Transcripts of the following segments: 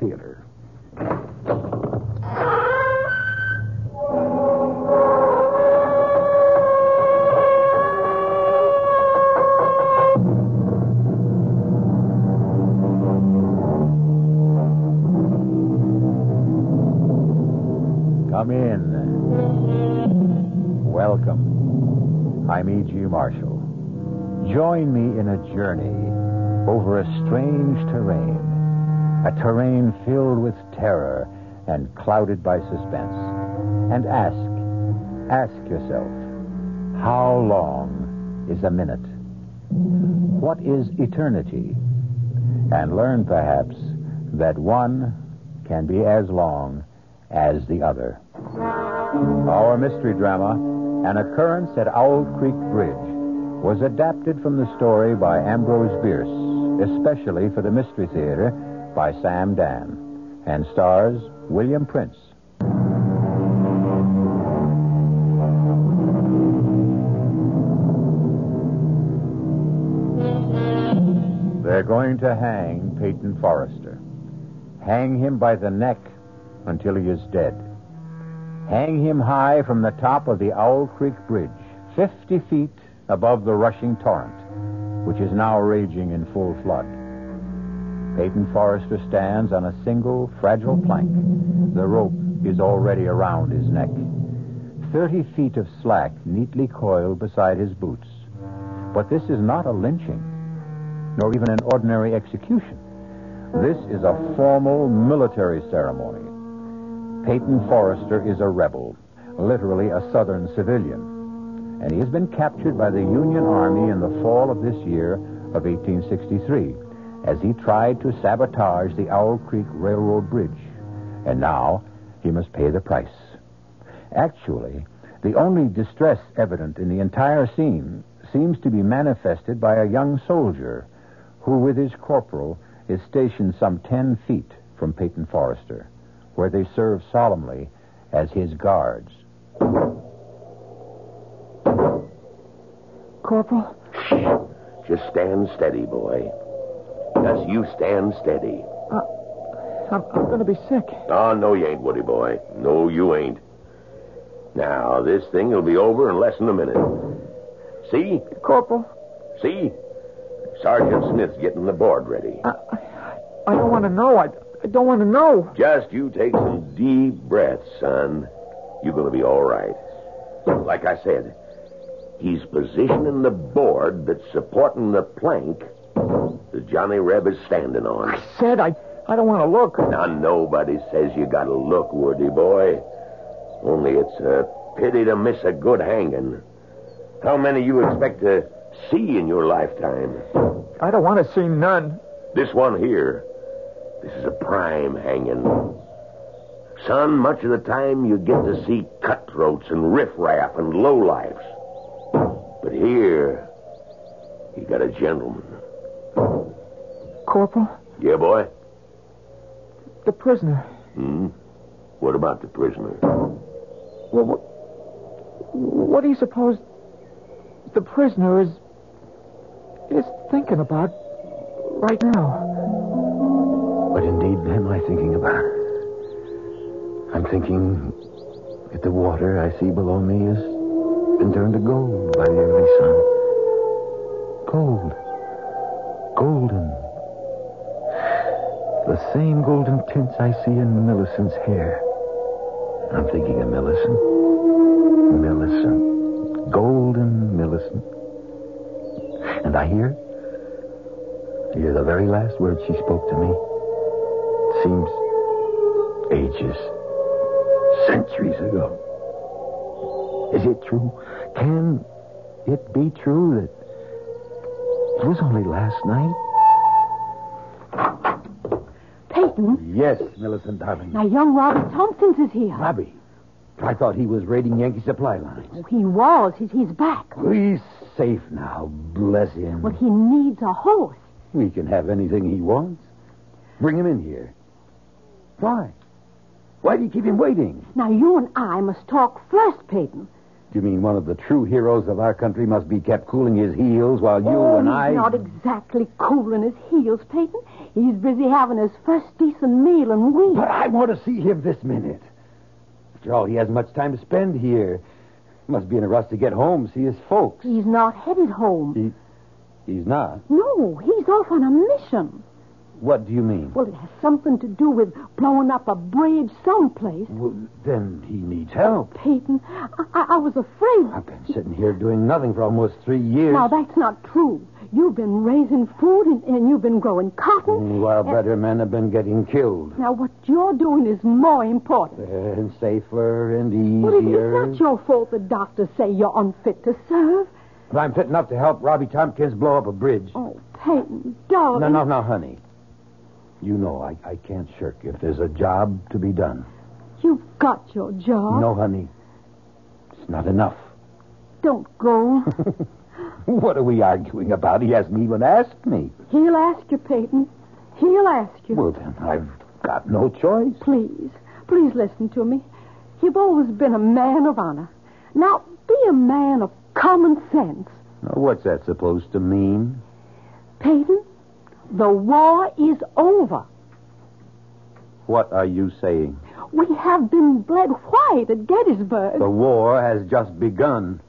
Theater. Come in. Welcome. I'm E.G. Marshall. Join me in a journey over a strange terrain, a terrain filled with terror and clouded by suspense. And ask yourself, how long is a minute? What is eternity? And learn, perhaps, that one can be as long as the other. Our mystery drama, An Occurrence at Owl Creek Bridge, was adapted from the story by Ambrose Bierce, especially for the Mystery Theater by Sam Dan, and stars William Prince. They're going to hang Peyton Forrester. Hang him by the neck until he is dead. Hang him high from the top of the Owl Creek Bridge, 50 feet above the rushing torrent, which is now raging in full flood. Peyton Forrester stands on a single, fragile plank. The rope is already around his neck. 30 feet of slack neatly coiled beside his boots. But this is not a lynching, nor even an ordinary execution. This is a formal military ceremony. Peyton Forrester is a rebel, literally a Southern civilian, and he has been captured by the Union Army in the fall of this year of 1863 as he tried to sabotage the Owl Creek Railroad Bridge, and now he must pay the price. Actually, the only distress evident in the entire scene seems to be manifested by a young soldier who, with his corporal, is stationed some 10 feet from Peyton Forrester, where they serve solemnly as his guards. Corporal? Shh. Just stand steady, boy. Just you stand steady. I'm going to be sick. Oh, no, you ain't, Woody boy. No, you ain't. Now, this thing will be over in less than a minute. See? Corporal? See? Sergeant Smith's getting the board ready. I don't want to know. I don't want to know. Just you take some deep breaths, son. You're going to be all right. Like I said, he's positioning the board that's supporting the plank that Johnny Reb is standing on. I said I don't want to look. Now, nobody says you got to look, Woody boy. Only it's a pity to miss a good hanging. How many you expect to see in your lifetime? I don't want to see none. This one here, this is a prime hanging. Son, much of the time you get to see cutthroats and riffraff and lowlifes. But here, you got a gentleman. Corporal? Yeah, boy? The prisoner. Hmm? What about the prisoner? Well, what do you suppose the prisoner is thinking about right now? What indeed am I thinking about? I'm thinking that the water I see below me is been turned to gold by the early sun. Gold. Golden. The same golden tints I see in Millicent's hair. I'm thinking of Millicent. Millicent. Golden Millicent. And I hear the very last word she spoke to me. It seems ages. Centuries ago. Is it true? Can it be true that it was only last night? Peyton? Yes, Millicent, darling. Now, young Robbie Tompkins is here. Robbie? I thought he was raiding Yankee supply lines. Oh, he was. He's back. He's safe now. Bless him. Well, he needs a horse. We can have anything he wants. Bring him in here. Why? Why do you keep him waiting? Now, you and I must talk first, Peyton. You mean one of the true heroes of our country must be kept cooling his heels while you and I... He's not exactly cooling his heels, Peyton. He's busy having his first decent meal in weeks. But I want to see him this minute. After all, he hasn't much time to spend here. Must be in a rush to get home, see his folks. He's not headed home. He's not? No, he's off on a mission. What do you mean? Well, it has something to do with blowing up a bridge someplace. Well, then he needs help. Oh, Peyton, I was afraid. I've been sitting here doing nothing for almost 3 years. Now, that's not true. You've been raising food and you've been growing cotton. While better men have been getting killed. Now, what you're doing is more important. And safer and easier. Well, it's not your fault the doctors say you're unfit to serve. But I'm fit enough to help Robbie Tompkins blow up a bridge. Oh, Peyton, darling. No, honey. You know I can't shirk if there's a job to be done. You've got your job. No, honey. It's not enough. Don't go. What are we arguing about? He hasn't even asked me. He'll ask you, Peyton. He'll ask you. Well, then, I've got no choice. Please listen to me. You've always been a man of honor. Now, be a man of common sense. Now, what's that supposed to mean? Peyton, the war is over. What are you saying? We have been bled white at Gettysburg. The war has just begun.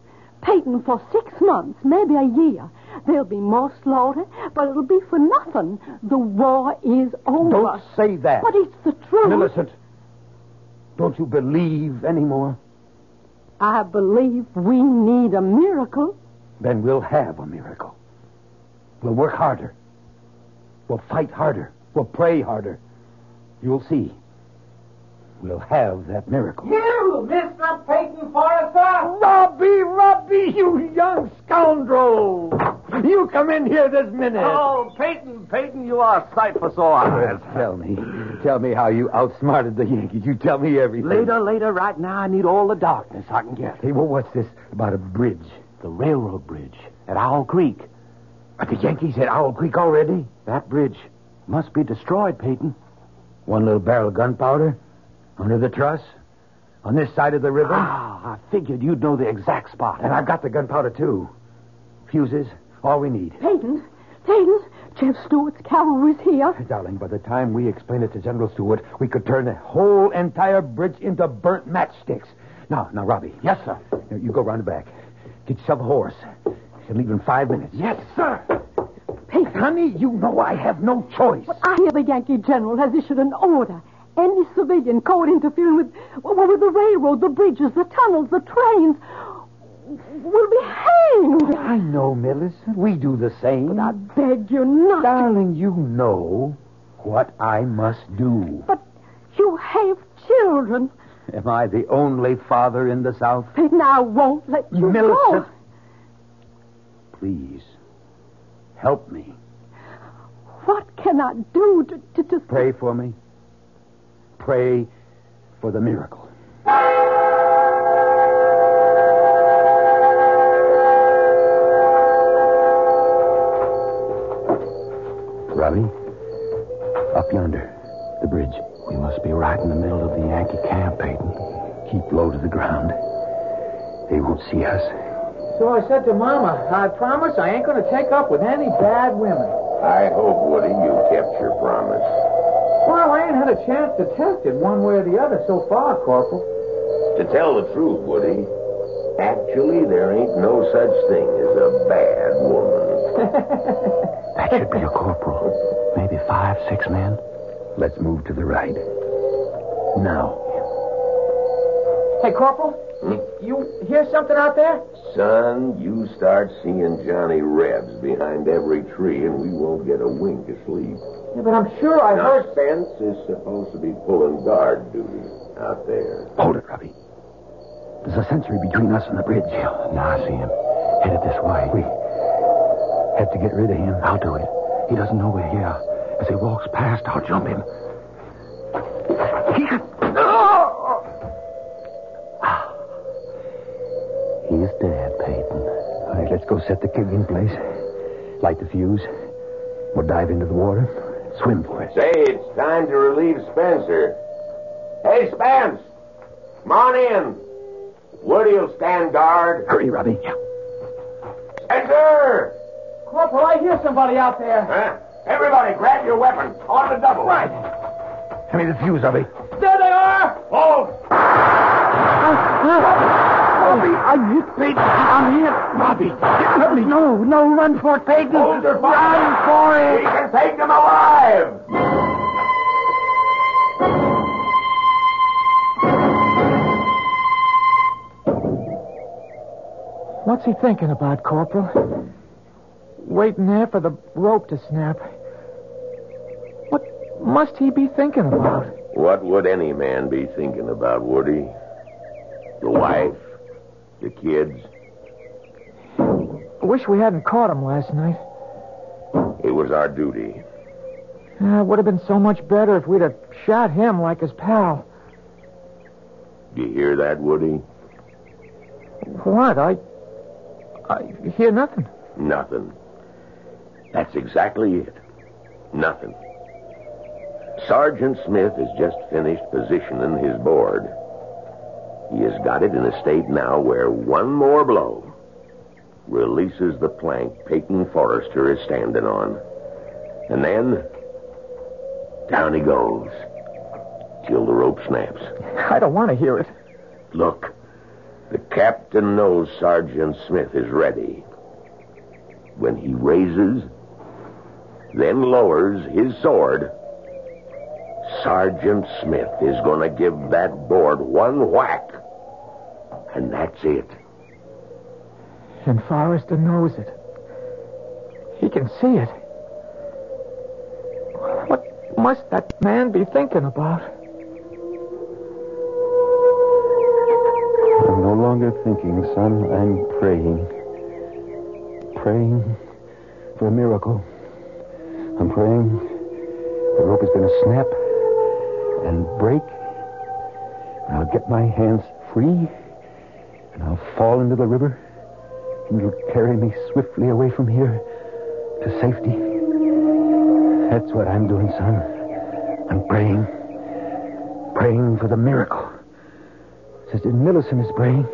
Peyton, for 6 months, maybe a year. There'll be more slaughter, but it'll be for nothing. The war is over. Don't say that. But it's the truth. Millicent, don't you believe anymore? I believe we need a miracle. Then we'll have a miracle. We'll work harder. We'll fight harder. We'll pray harder. You'll see. We'll have that miracle. You, Mr. Peyton Forrester! Robbie, you young scoundrel! You come in here this minute. Oh, Peyton, you are a sight for sore eyes. Tell me how you outsmarted the Yankees. You tell me everything. Later, right now, I need all the darkness I can get. Hey, well, what's this about a bridge? The railroad bridge at Owl Creek. Are the Yankees at Owl Creek already? That bridge must be destroyed, Peyton. One little barrel of gunpowder? Under the truss? On this side of the river? Ah, I figured you'd know the exact spot. And I've got the gunpowder, too. Fuses, all we need. Peyton, Jeb Stuart's cavalry's here. Darling, by the time we explain it to General Stuart, we could turn the whole entire bridge into burnt matchsticks. Now, Robbie. Yes, sir. You go round the back. Get yourself a horse. You'll leave in 5 minutes. Yes, sir. Peyton. Honey, you know I have no choice. But I hear the Yankee general has issued an order. Any civilian caught interfering with the railroad, the bridges, the tunnels, the trains will be hanged. I know, Millicent. We do the same. But I beg you not. Darling, you know what I must do. But you have children. Am I the only father in the South? Peyton, I won't let you go. Millicent, please, help me. What can I do to... Pray for me. Pray for the miracle. Robbie, up yonder, the bridge. We must be right in the middle of the Yankee camp, Peyton. Keep low to the ground. They won't see us. So I said to Mama, I promise I ain't going to take up with any bad women. I hope, Woody, you kept your promise. Well, I ain't had a chance to test it one way or the other so far, Corporal. To tell the truth, Woody, actually there ain't no such thing as a bad woman. That should be a corporal. Maybe 5, 6 men. Let's move to the right. Now. Hey, Corporal, you hear something out there? Son, you start seeing Johnny Rebs behind every tree and we won't get a wink of sleep. Yeah, but I'm sure I heard... Sense is supposed to be pulling guard duty out there. Hold it, Robbie. There's a sentry between us and the bridge. Now I see him. Headed this way. We have to get rid of him. I'll do it. He doesn't know we're here. As he walks past, I'll jump him. He's dead, Peyton. All right, let's go set the keg in place. Light the fuse. We'll dive into the water. Swim for it. Say, it's time to relieve Spencer. Hey, Spence! Come on in. Woody will stand guard. Hurry, Robbie. Yeah. Enter! Corporal, I hear somebody out there. Huh? Everybody, grab your weapon. On the double. Right. Hand me the fuse, Robbie. There they are! Hold! Robbie, I'm hit, Peyton. I'm hit. Robbie, Robbie. No, run for it, Peyton. Hold your fire. Run for it. We can take them alive. What's he thinking about, Corporal? Waiting there for the rope to snap. What must he be thinking about? What would any man be thinking about, Woody? The wife? The kids? I wish we hadn't caught him last night. It was our duty. It would have been so much better if we'd have shot him like his pal. Do you hear that, Woody? What? I hear nothing. Nothing. That's exactly it. Nothing. Sergeant Smith has just finished positioning his board. He has got it in a state now where one more blow releases the plank Peyton Forrester is standing on. And then, down he goes, till the rope snaps. I don't want to hear it. Look. The captain knows Sergeant Smith is ready. When he raises, then lowers his sword, Sergeant Smith is going to give that board one whack, and that's it. And Forrester knows it. He can see it. What must that man be thinking about? Thinking, son. I'm praying. Praying for a miracle. I'm praying the rope is going to snap and break. And I'll get my hands free and I'll fall into the river. And it'll carry me swiftly away from here to safety. That's what I'm doing, son. I'm praying. Praying for the miracle. Sister Millicent is praying.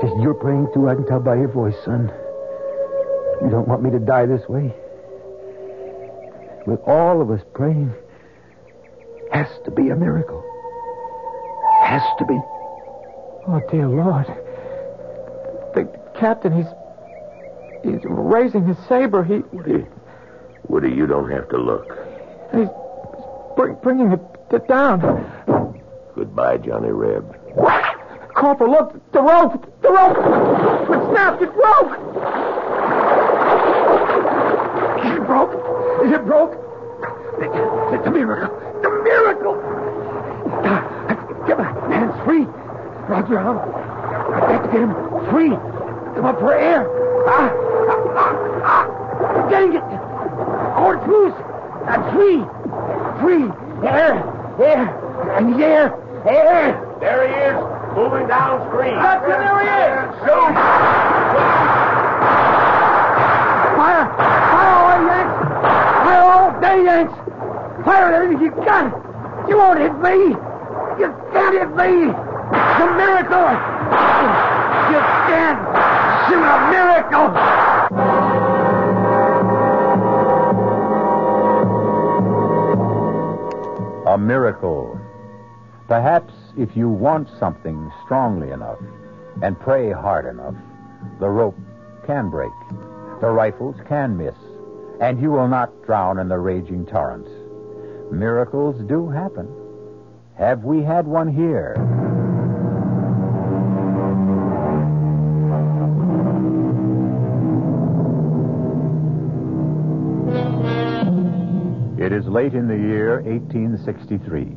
Just you're praying, too. I can tell by your voice, son. You don't want me to die this way. With all of us praying, has to be a miracle. Has to be. Oh, dear Lord. The captain, he's raising his saber. Woody, you don't have to look. He's bringing it down. Goodbye, Johnny Reb. Corporal, look, the rope! The rope! It snapped! It broke! It broke! It broke! It's a miracle! The miracle! Get my hands free! Roger, I'll get him free! Come up for air! I'm getting it! Cord's loose! I'm free! Free! Air! I need air! Air! There he is! Moving downstream. That's it, there he is. Shoot. Fire. Fire all Yanks. Fire all day, Yanks. Fire everything you got. You won't hit me. You can't hit me. It's a miracle. You can't shoot a miracle. A miracle. Perhaps if you want something strongly enough and pray hard enough, the rope can break, the rifles can miss, and you will not drown in the raging torrents. Miracles do happen. Have we had one here? It is late in the year 1863.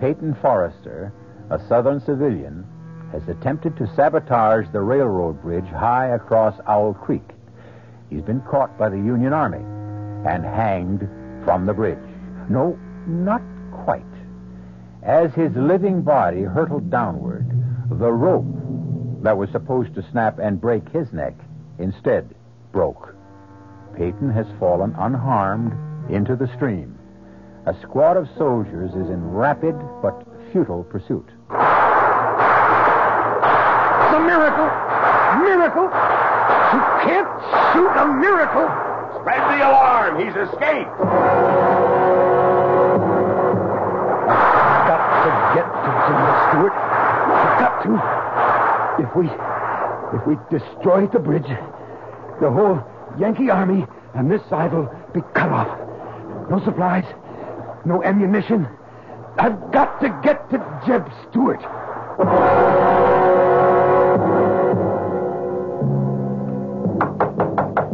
Peyton Forrester, a Southern civilian, has attempted to sabotage the railroad bridge high across Owl Creek. He's been caught by the Union Army and hanged from the bridge. No, not quite. As his living body hurtled downward, the rope that was supposed to snap and break his neck instead broke. Peyton has fallen unharmed into the stream. A squad of soldiers is in rapid but futile pursuit. a miracle. Miracle? You can't shoot a miracle. Spread the alarm. He's escaped. I've got to get to General Stuart. I've got to. If we destroy the bridge, the whole Yankee army on this side will be cut off. No supplies, no ammunition. I've got to get to Jeb Stuart.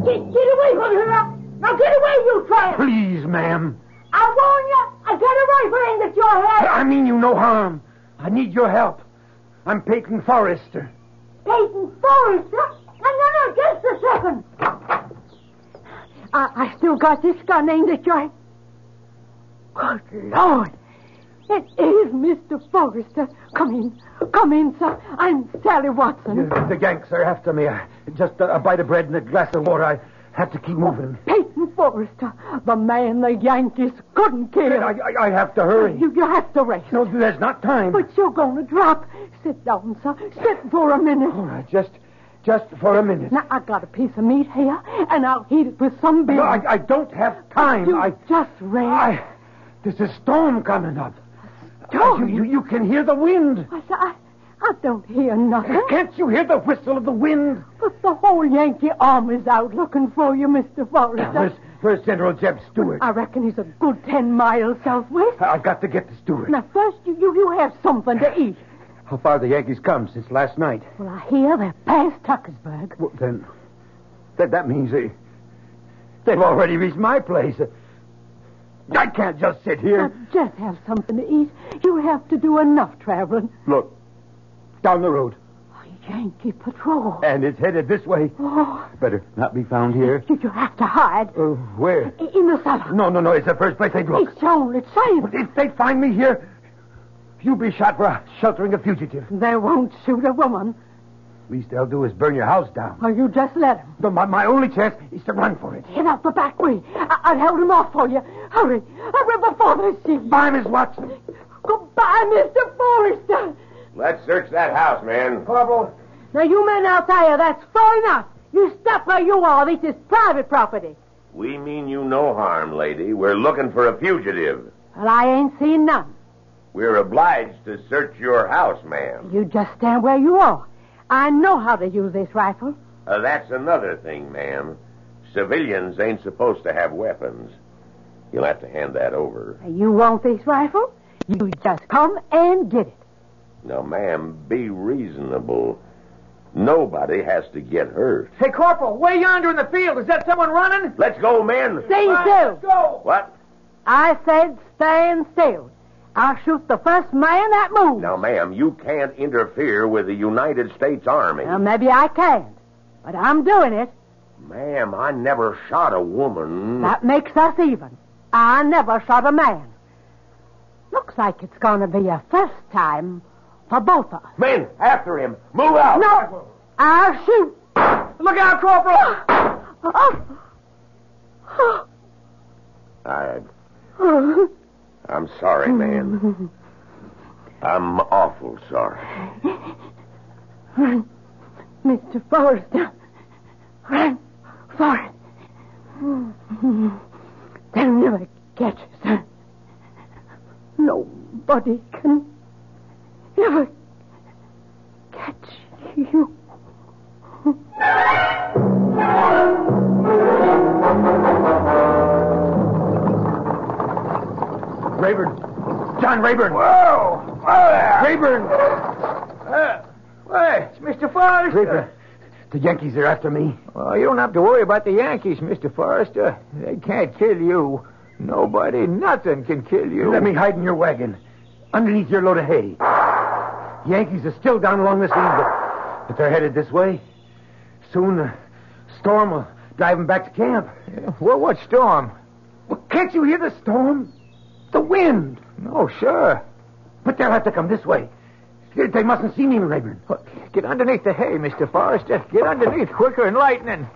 Get away from her up. Now get away, you tramp. Please, ma'am. I warn you, I get away from him with your head. I mean you no harm. I need your help. I'm Peyton Forrester. Peyton Forrester? No, just a second. I still got this guy named at your... Good Lord. It is Mr. Forrester. Come in, sir. I'm Sally Watson. The Yanks are after me. Just a bite of bread and a glass of water. I have to keep moving. Peyton Forrester, the man the Yankees couldn't kill. I have to hurry. You have to race. No, there's not time. But you're going to drop. Sit down, sir. Sit for a minute. All right, just for a minute. Now, I've got a piece of meat here, and I'll eat it with some beer. No, I don't have time. There's a storm coming up. You can hear the wind. I don't hear nothing. Can't you hear the whistle of the wind? But the whole Yankee army's out looking for you, Mr. Forrester. Where's General Jeb Stuart? I reckon he's a good 10 miles southwest. I've got to get to Stuart. Now, first, you have something to eat. How far the Yankees come since last night? Well, I hear they're past Tuckersburg. Well, then, that means they've already reached my place. I can't just sit here. Now, just have something to eat. You have to do enough traveling. Look, down the road. A Yankee patrol. And it's headed this way. Oh. Better not be found here. You have to hide. Where? In the cellar. No. It's the first place they'd look. It's the only safe. But if they find me here, you'll be shot for sheltering a fugitive. They won't shoot a woman. Least they'll do is burn your house down. Oh, you just let them. No, my only chance is to run for it. Get out the back way. I'll hold them off for you. Hurry before they see you. Goodbye, Miss Watson. Goodbye, Mr. Forrester. Let's search that house, man. Corporal. Now, you men out there, that's far enough. You stop where you are. This is private property. We mean you no harm, lady. We're looking for a fugitive. Well, I ain't seen none. We're obliged to search your house, ma'am. You just stand where you are. I know how to use this rifle. That's another thing, ma'am. Civilians ain't supposed to have weapons. You'll have to hand that over. You want this rifle? You just come and get it. Now, ma'am, be reasonable. Nobody has to get hurt. Hey, Corporal, way yonder in the field, is that someone running? Let's go, men. Stand still. Let's go. What? I said stand still. I'll shoot the first man that moves. Now, ma'am, you can't interfere with the United States Army. Well, maybe I can't, but I'm doing it. Ma'am, I never shot a woman. That makes us even. I never shot a man. Looks like it's going to be a first time for both of us. Men, after him. Move out. No, I'll shoot. Look out, Corporal. I'm sorry, man. I'm awful sorry. Run, Mr. Forrester. Run for it. They'll never catch you, sir. Nobody can ever catch you. Rayburn. John Rayburn. Whoa! There. Rayburn! Why, it's Mr. Forrester. Rayburn, the Yankees are after me. Well, you don't have to worry about the Yankees, Mr. Forrester. They can't kill you. Nobody, nothing can kill you. Let me hide in your wagon, underneath your load of hay. The Yankees are still down along this lead, but they're headed this way. Soon the storm will drive them back to camp. Yeah. Well, what storm? Well, can't you hear the storm? The wind. No, sure. But they'll have to come this way. They mustn't see me, Rayburn. Get underneath the hay, Mr. Forrester. Get underneath quicker than lightning.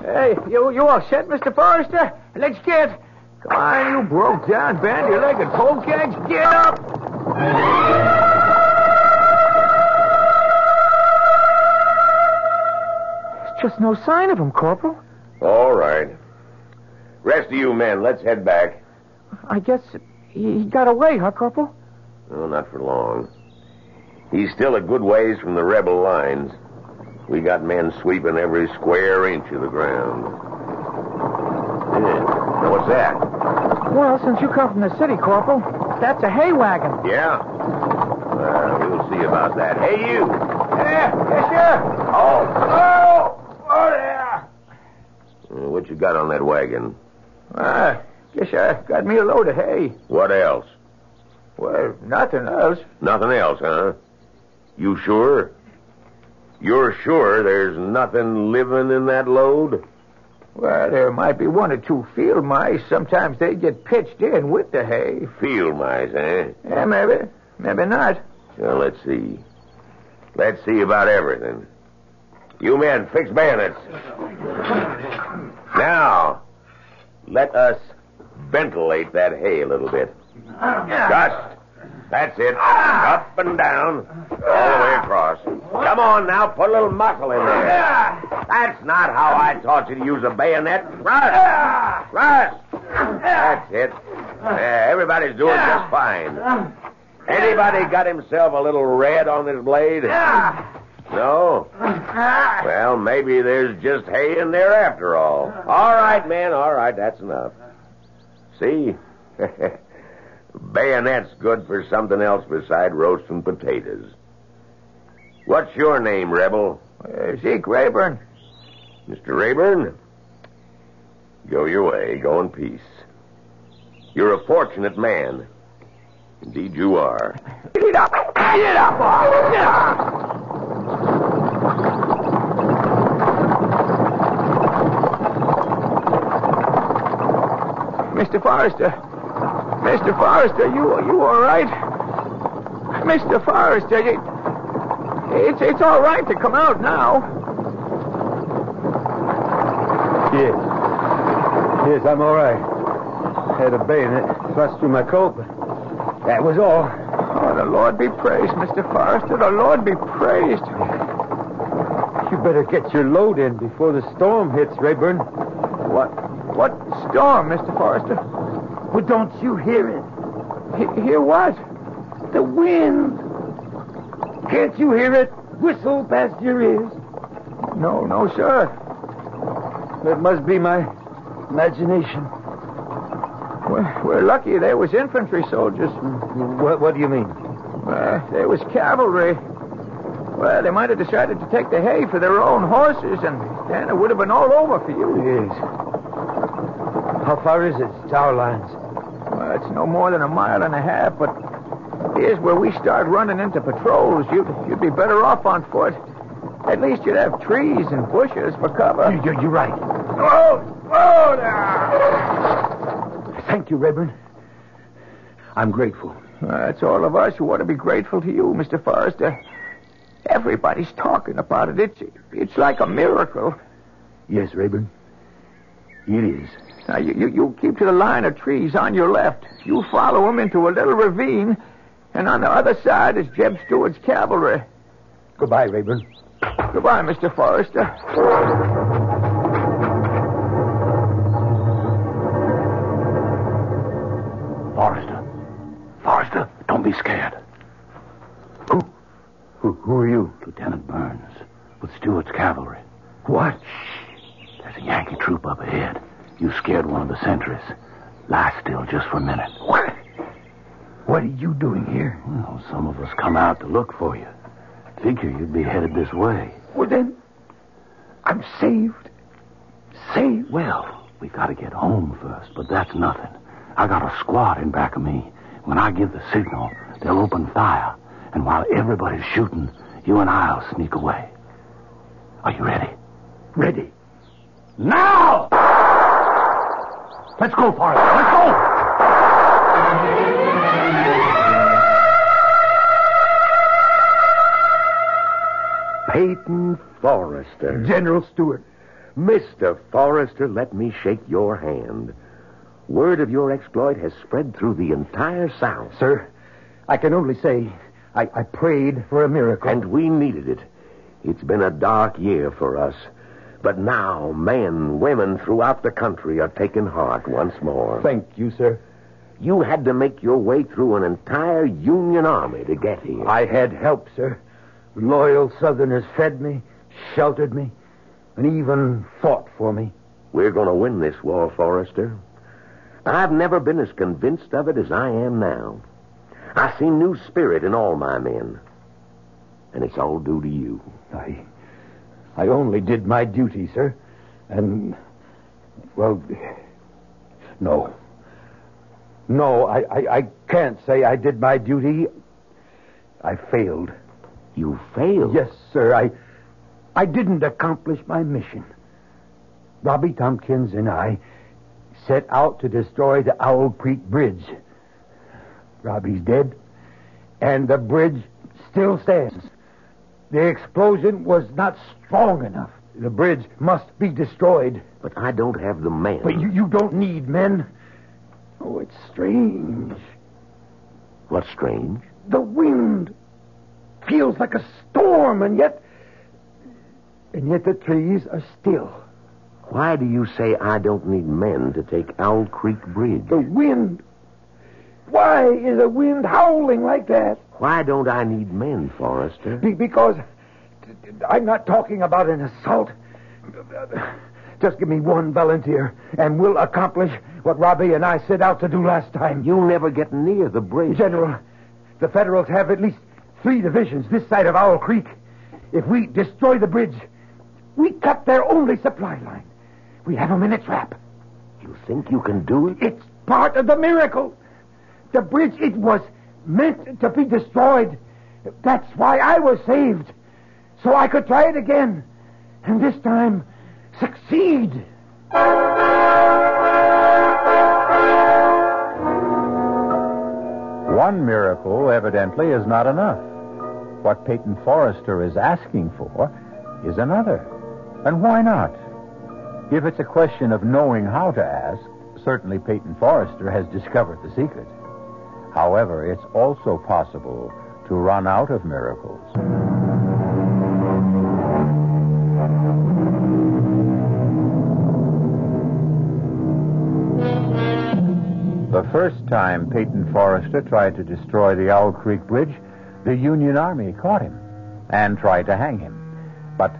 Hey, you all set, Mr. Forrester? Let's get... Come on, you broke down, bandy-legged polecat. Get up! Just no sign of him, Corporal. All right. Rest of you men, let's head back. I guess he got away, huh, Corporal? Well, not for long. He's still a good ways from the rebel lines. We got men sweeping every square inch of the ground. Yeah. Now, what's that? Well, since you come from the city, Corporal, that's a hay wagon. Yeah? We'll see about that. Hey, you! Yeah, yes, sir! Oh, yeah! What you got on that wagon? Guess I got me a load of hay. What else? Well, nothing else. Nothing else, huh? You sure? You're sure there's nothing living in that load? Well, there might be one or two field mice. Sometimes they get pitched in with the hay. Field mice, eh? Yeah, maybe. Maybe not. Well, let's see. Let's see about everything. You men, fix bayonets. Now, let us ventilate that hay a little bit. Just. That's it. Up and down. All the way across. Come on now, put a little muscle in there. That's not how I taught you to use a bayonet. Rush! Rush! That's it. Yeah, everybody's doing just fine. Anybody got himself a little red on this blade? No? Well, maybe there's just hay in there after all. All right, man, all right, that's enough. See? Bayonet's good for something else beside roast and potatoes. What's your name, Rebel? Zeke Rayburn. Mr. Rayburn, go your way. Go in peace. You're a fortunate man. Indeed you are. Get up! Get up! Get up! Mr. Forrester. Mr. Forrester, you all right? Mr. Forrester, it's all right to come out now. Yes, I'm all right. Had a bayonet thrust through my coat, but that was all. Oh, the Lord be praised, Mr. Forrester. The Lord be praised. You better get your load in before the storm hits, Rayburn. What storm, Mr. Forrester? Well, don't you hear it? Hear what? The wind. Can't you hear it whistle past your ears? No, sir. That must be my imagination. We're lucky they was infantry soldiers. What do you mean? They was cavalry. Well, they might have decided to take the hay for their own horses, and then it would have been all over for you. Yes. How far is it, to our lines? Well, it's no more than a mile and a half, but here's where we start running into patrols. You'd be better off on foot. At least you'd have trees and bushes for cover. You're right. Whoa there! Thank you, Rayburn. I'm grateful. That's all of us who ought to be grateful to you, Mr. Forrester. Everybody's talking about it. It's like a miracle. Yes, Rayburn. It is. Now, you keep to the line of trees on your left. You follow them into a little ravine, and on the other side is Jeb Stuart's cavalry. Goodbye, Rayburn. Goodbye, Mr. Forrester. Forrester, don't be scared. Who are you? Lieutenant Burns, with Stuart's cavalry. What? Shh. There's a Yankee troop up ahead. You scared one of the sentries. Lie still just for a minute. What? What are you doing here? Well, some of us come out to look for you. Figure you'd be headed this way. Well, then, I'm saved. Saved? Well, we got to get home first, but that's nothing. I got a squad in back of me. When I give the signal, they'll open fire. And while everybody's shooting, you and I'll sneak away. Are you ready? Ready. Now! Let's go, Forrester. Let's go! Peyton Forrester. General Stuart. Mr. Forrester, let me shake your hand. Word of your exploit has spread through the entire South. Sir, I can only say I prayed for a miracle. And we needed it. It's been a dark year for us. But now men, women throughout the country are taking heart once more. Thank you, sir. You had to make your way through an entire Union army to get here. I had help, sir. Loyal Southerners fed me, sheltered me, and even fought for me. We're going to win this war, Forrester. I've never been as convinced of it as I am now. I see new spirit in all my men. And it's all due to you. I only did my duty, sir. And, well, no. No, I can't say I did my duty. I failed. You failed? Yes, sir. I didn't accomplish my mission. Robbie Tompkins and I set out to destroy the Owl Creek Bridge. Robbie's dead, and the bridge still stands. The explosion was not strong enough. The bridge must be destroyed. But I don't have the men. But you don't need men. Oh, it's strange. What's strange? The wind feels like a storm, and yet the trees are still. Why do you say I don't need men to take Owl Creek Bridge? The wind. Why is the wind howling like that? Why don't I need men, Forrester? Because I'm not talking about an assault. Just give me one volunteer, and we'll accomplish what Robbie and I set out to do last time. You'll never get near the bridge. General, the Federals have at least 3 divisions this side of Owl Creek. If we destroy the bridge, we cut their only supply line. We have them in a trap. You think you can do it? It's part of the miracle. The bridge, it was meant to be destroyed. That's why I was saved. So I could try it again. And this time, succeed. One miracle, evidently, is not enough. What Peyton Forrester is asking for is another. And why not? If it's a question of knowing how to ask, certainly Peyton Forrester has discovered the secret. However, it's also possible to run out of miracles. The first time Peyton Forrester tried to destroy the Owl Creek Bridge, the Union Army caught him and tried to hang him. But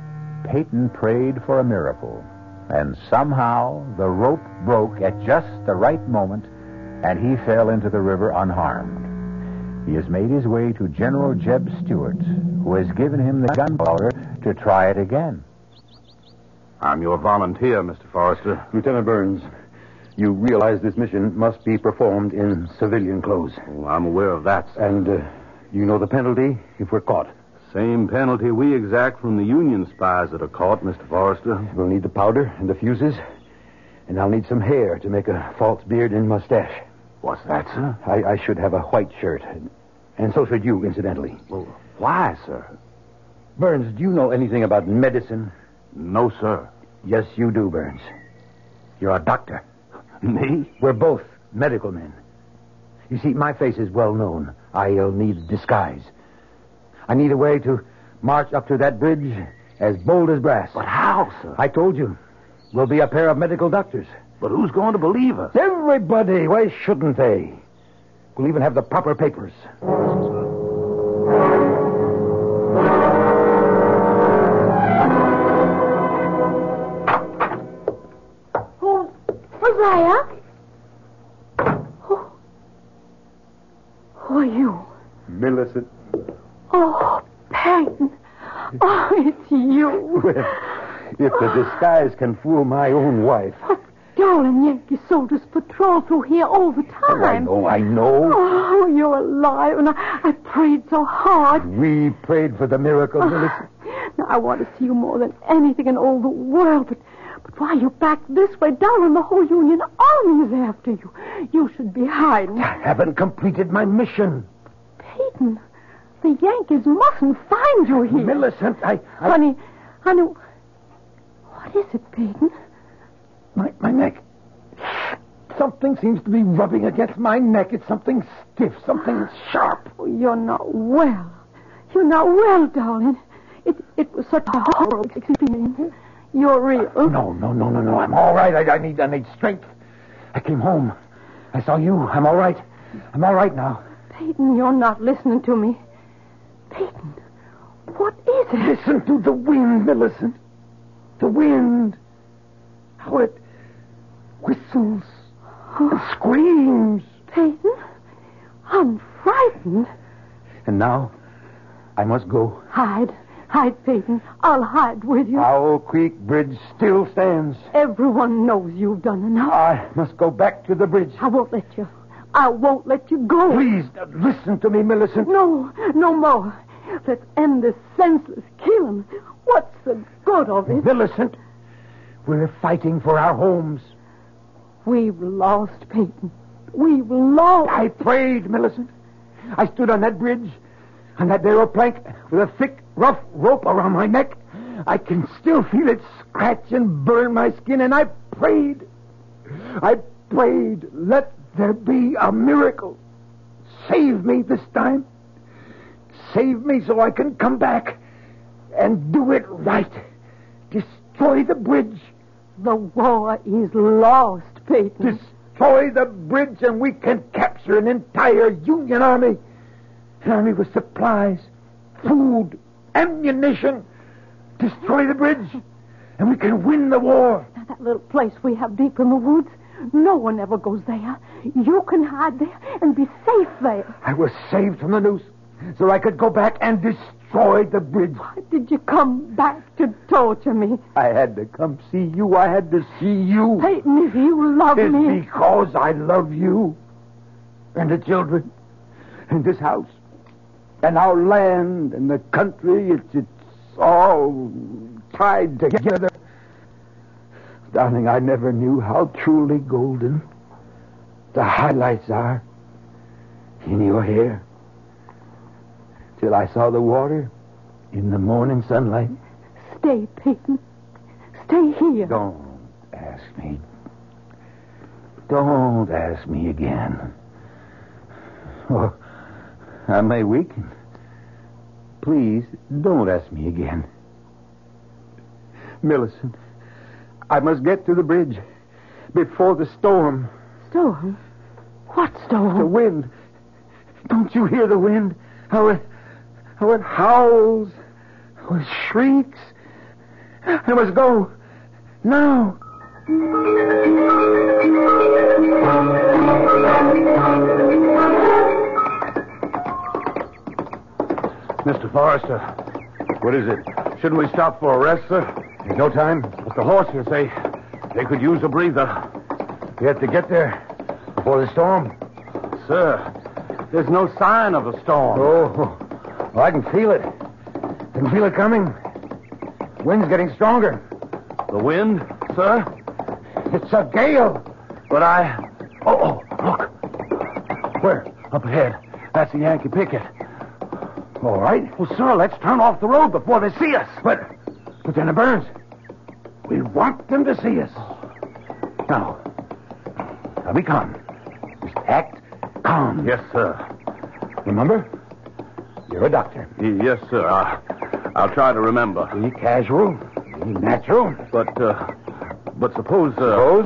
Peyton prayed for a miracle, and somehow the rope broke at just the right moment, and he fell into the river unharmed. He has made his way to General Jeb Stuart, who has given him the gunpowder to try it again. I'm your volunteer, Mr. Forrester. Lieutenant Burns, you realize this mission must be performed in civilian clothes. Oh, I'm aware of that, sir. And you know the penalty if we're caught. Same penalty we exact from the Union spies that are caught, Mr. Forrester. We'll need the powder and the fuses, and I'll need some hair to make a false beard and mustache. What's that, sir? I should have a white shirt, and so should you, incidentally. Well, why, sir? Burns, do you know anything about medicine? No, sir. Yes, you do, Burns. You're a doctor. Me? We're both medical men. You see, my face is well known. I'll need a disguise. I need a way to march up to that bridge as bold as brass. But how, sir? I told you. We'll be a pair of medical doctors. But who's going to believe us? Everybody. Why shouldn't they? We'll even have the proper papers. Oh, Mariah. Oh. Who are you? Millicent. Oh, Peyton. Oh, it's you. Well, if the disguise can fool my own wife. Oh, darling, Yankee soldiers patrol through here all the time. Oh, I know. Oh, you're alive, and I prayed so hard. We prayed for the miracle, Millicent. Now, I want to see you more than anything in all the world, but why are you back this way? Darling, the whole Union army is after you. You should be hiding. I haven't completed my mission. Peyton... the Yankees mustn't find you here. Millicent, I... Honey, what is it, Peyton? My neck. Something seems to be rubbing against my neck. It's something stiff, something sharp. Oh, you're not well. You're not well, darling. It was such a horrible experience. You're real. No. I'm all right. I need strength. I came home. I saw you. I'm all right. I'm all right now. Peyton, you're not listening to me. Peyton, what is it? Listen to the wind, Millicent. The wind. How it whistles and screams. Peyton, I'm frightened. And now, I must go. Hide. Hide, Peyton. I'll hide with you. Owl Creek Bridge still stands. Everyone knows you've done enough. I must go back to the bridge. I won't let you. I won't let you go. Please, listen to me, Millicent. No, no more. Let's end this senseless killing. What's the good of it? Millicent, we're fighting for our homes. We've lost, Peyton. We've lost. I prayed, Millicent. I stood on that bridge, on that narrow plank, with a thick, rough rope around my neck. I can still feel it scratch and burn my skin, and I prayed. Let there be a miracle. Save me this time. Save me so I can come back and do it right. Destroy the bridge. The war is lost, Peyton. Destroy the bridge and we can capture an entire Union army. An army with supplies, food, ammunition. Destroy the bridge and we can win the war. Now, that little place we have deep in the woods, no one ever goes there. You can hide there and be safe there. I was saved from the noose so I could go back and destroy the bridge. Why did you come back to torture me? I had to come see you. I had to see you. Peyton, if you love me... It's because I love you and the children and this house and our land and the country. It's all tied together. Darling, I never knew how truly golden the highlights are in your hair till I saw the water in the morning sunlight. Stay, Peyton. Stay here. Don't ask me. Don't ask me again. Or I may weaken. Please, don't ask me again. Millicent, I must get to the bridge before the storm. Storm? What storm? The wind. Don't you hear the wind? How it howls, how it shrieks. I must go now. Mr. Forrester, what is it? Shouldn't we stop for a rest, sir? There's no time. But the horses, they could use a breather. We have to get there before the storm. Sir, there's no sign of a storm. Oh, well, I can feel it. I can feel it coming. Wind's getting stronger. The wind, sir? It's a gale. But Oh, look. Where? Up ahead. That's the Yankee picket. All right. Well, sir, let's turn off the road before they see us. But Lieutenant Burns, we want them to see us. Now be calm. Just act calm. Yes, sir. Remember, you're a doctor. Yes, sir. I'll try to remember. Be casual. Be natural. But suppose...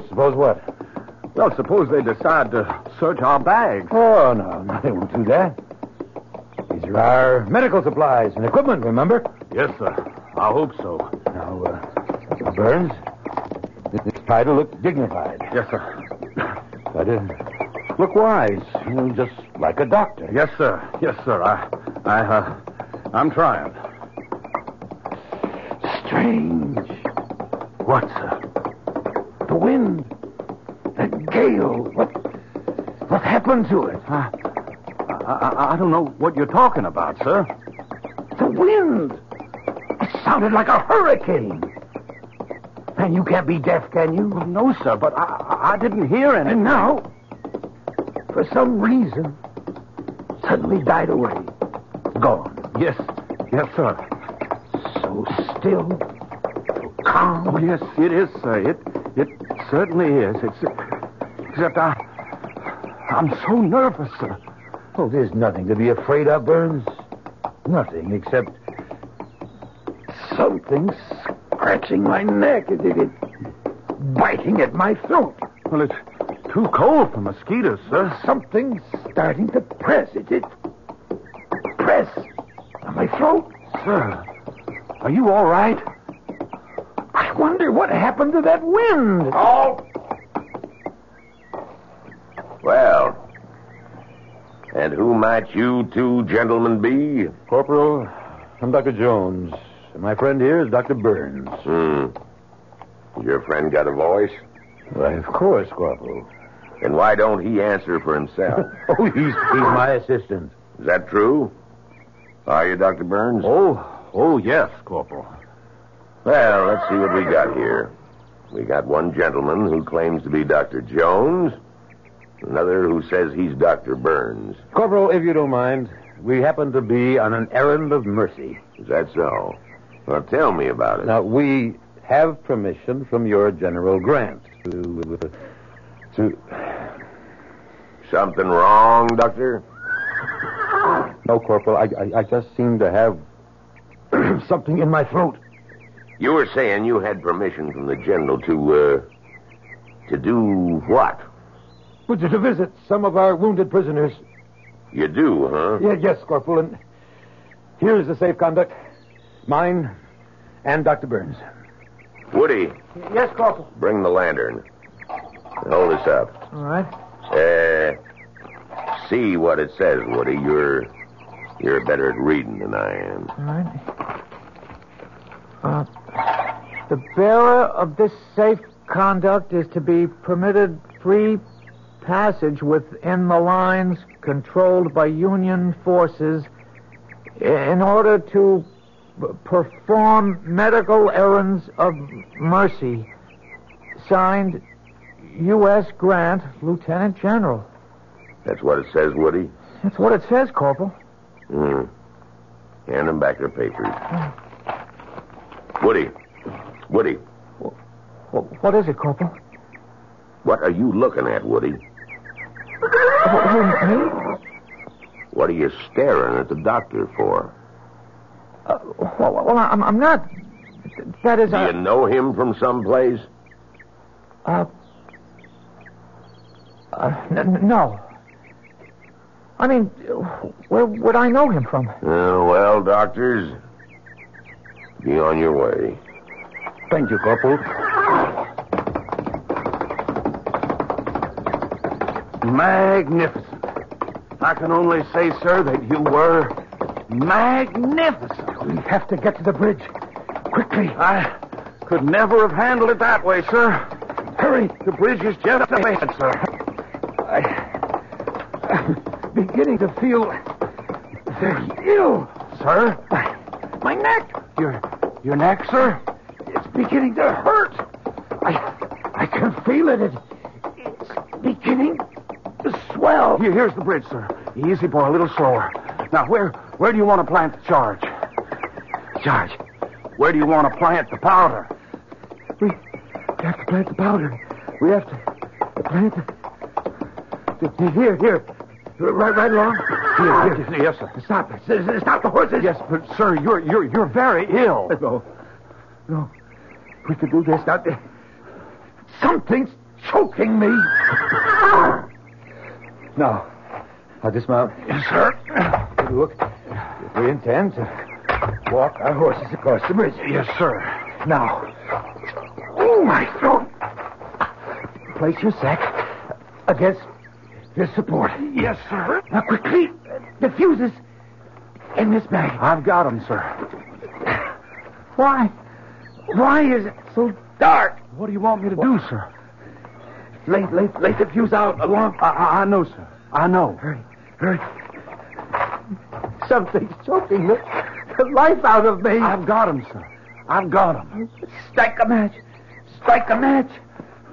Suppose what? Well, suppose they decide to search our bags. Oh, no, they won't do that. These are our medical supplies and equipment, remember? Yes, sir. I hope so. Now, Burns, let's try to look dignified. Yes, sir. Try to look wise, just like a doctor. Yes, sir. Yes, sir. I'm trying. Strange. What, sir? The wind, the gale. What happened to it? I don't know what you're talking about, sir. The wind. Sounded like a hurricane. And you can't be deaf, can you? Well, no, sir, but I didn't hear anything. And now, for some reason, suddenly died away. Gone. Yes, sir. So still, so calm. Oh, yes, it is, sir. It certainly is. Except I'm so nervous, sir. Oh, there's nothing to be afraid of, Burns. Nothing except... something scratching my neck. It's biting at my throat. Well, it's too cold for mosquitoes, sir. Something's starting to press. Press on my throat. Sir, are you all right? I wonder what happened to that wind. Oh! Well, and who might you two gentlemen be? Corporal, I'm Dr. Jones. And my friend here is Dr. Burns. Your friend got a voice? Why, of course, Corporal. And why don't he answer for himself? Oh, he's my assistant. Is that true? Are you Dr. Burns? Oh, yes, Corporal. Well, let's see what we got here. We got one gentleman who claims to be Dr. Jones, another who says he's Dr. Burns. Corporal, if you don't mind, we happen to be on an errand of mercy. Is that so? Well, tell me about it. Now, we have permission from your General Grant to... Something wrong, Doctor? No, Corporal, I just seem to have something in my throat. You were saying you had permission from the General to do what? Well, to visit some of our wounded prisoners. You do, huh? Yeah, yes, Corporal, and here's the safe conduct. Mine and Dr. Burns. Woody. Yes, Corporal. Bring the lantern. Hold this up. All right. See what it says, Woody. You're better at reading than I am. All right. The bearer of this safe conduct is to be permitted free passage within the lines controlled by Union forces in order to perform medical errands of mercy. Signed, U.S. Grant, Lieutenant General. That's what it says, Woody? That's what it says, Corporal. Hand them back their papers. Woody. What is it, Corporal? What are you looking at, Woody? What are you staring at the doctor for? Well, I'm not. That is... Do you know him from someplace? No. I mean, where would I know him from? Well, doctors, be on your way. Thank you, Corporal. Magnificent. I can only say, sir, that you were magnificent. We have to get to the bridge. Quickly. I could never have handled it that way, sir. Hurry. The bridge is just ahead, sir. I'm beginning to feel very ill, sir. My neck. Your neck, sir? It's beginning to hurt. I can feel it. It's beginning to swell. Here's the bridge, sir. Easy, boy. A little slower. Now, where do you want to plant the charge? Charge? Where do you want to plant the powder? We have to plant the powder. We have to plant the... Here. Right along. Here. Yes, sir. Stop the horses. Yes, but, sir, you're very ill. No. We could do this. Now, something's choking me. Now, I'll dismount. Yes, sir. Look, if we intend to walk our horses across the bridge. Yes, sir. Now. Oh, my throat. Place your sack against this support. Yes, sir. Now, quickly, the fuses in this bag. I've got them, sir. Why is it so dark? What do you want me to do, sir? Lay the fuse out along... I know, sir. I know. Hurry. Something's choking the life out of me. I've got him, sir. I've got him. Strike a match.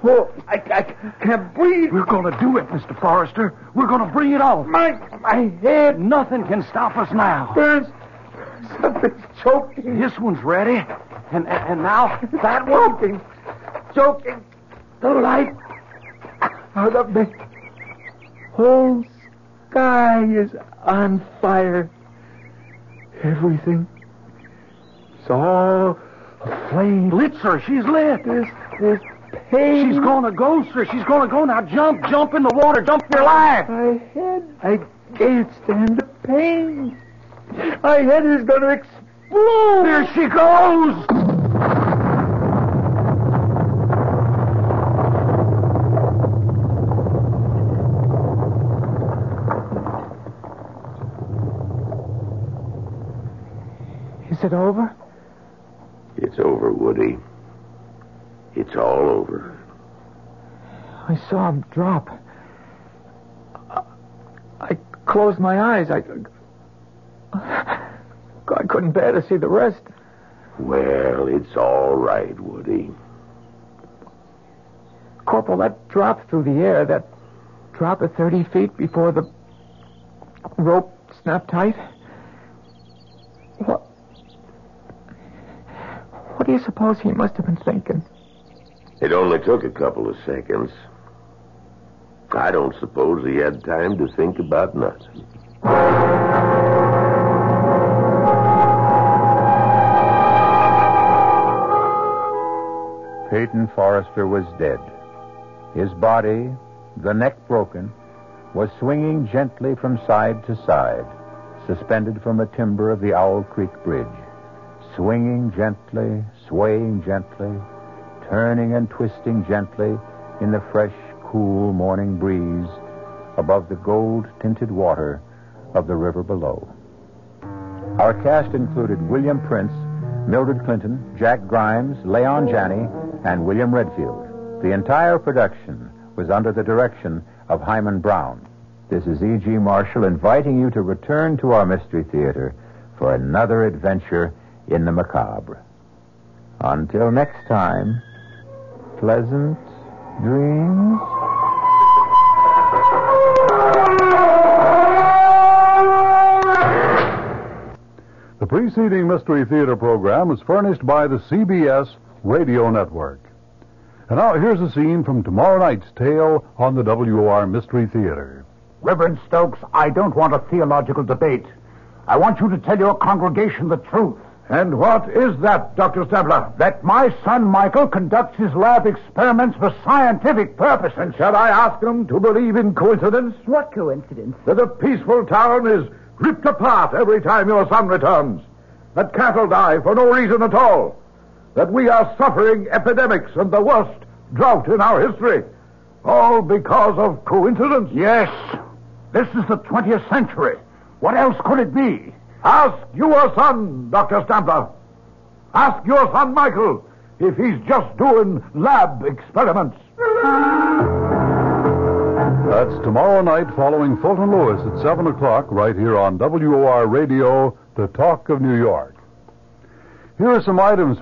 Oh, I can't breathe. We're going to do it, Mr. Forrester. We're going to bring it off. My head. Nothing can stop us now. Burns, something's choking. This one's ready. And now that one. Choking the life out of me. Whole sky is on fire. Everything. It's all The flame lit, sir. She's lit. This pain. She's going to go, sir. She's going to go. Now jump. Jump in the water. Jump for your life. I can't stand the pain. My head is going to explode. Here she goes. Is it over? It's over, Woody. It's all over. I saw him drop. I closed my eyes. I couldn't bear to see the rest. Well, it's all right, Woody. Corporal, that drop through the air, that drop at 30 feet before the rope snapped tight. What do you suppose he must have been thinking? It only took a couple of seconds. I don't suppose he had time to think about nothing. Peyton Forrester was dead. His body, the neck broken, was swinging gently from side to side, suspended from a timber of the Owl Creek Bridge. Swinging gently, swaying gently, turning and twisting gently in the fresh, cool morning breeze above the gold-tinted water of the river below. Our cast included William Prince, Mildred Clinton, Jack Grimes, Leon Janney, and William Redfield. The entire production was under the direction of Hyman Brown. This is E.G. Marshall inviting you to return to our Mystery Theater for another adventure in the macabre. Until next time, pleasant dreams. The preceding Mystery Theater program was furnished by the CBS Radio Network. And now here's a scene from tomorrow night's tale on the WR Mystery Theater. Reverend Stokes, I don't want a theological debate. I want you to tell your congregation the truth. And what is that, Dr. Stabler? That my son Michael conducts his lab experiments for scientific purposes. And shall I ask them to believe in coincidence? What coincidence? That a peaceful town is ripped apart every time your son returns. That cattle die for no reason at all. That we are suffering epidemics and the worst drought in our history. All because of coincidence? Yes. This is the 20th century. What else could it be? Ask your son, Dr. Stabler. Ask your son, Michael, if he's just doing lab experiments. That's tomorrow night following Fulton Lewis at 7 o'clock right here on WOR Radio, The Talk of New York. Here are some items...